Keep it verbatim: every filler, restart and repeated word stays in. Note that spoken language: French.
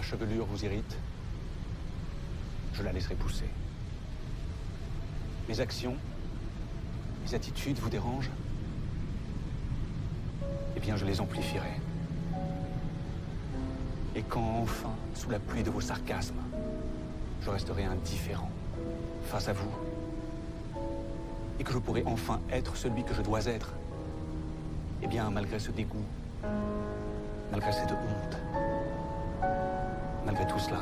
ma chevelure vous irrite, je la laisserai pousser. Mes actions, mes attitudes vous dérangent, eh bien je les amplifierai. Et quand enfin, sous la pluie de vos sarcasmes, je resterai indifférent face à vous, et que je pourrai enfin être celui que je dois être, eh bien, malgré ce dégoût, malgré cette honte, malgré tout cela,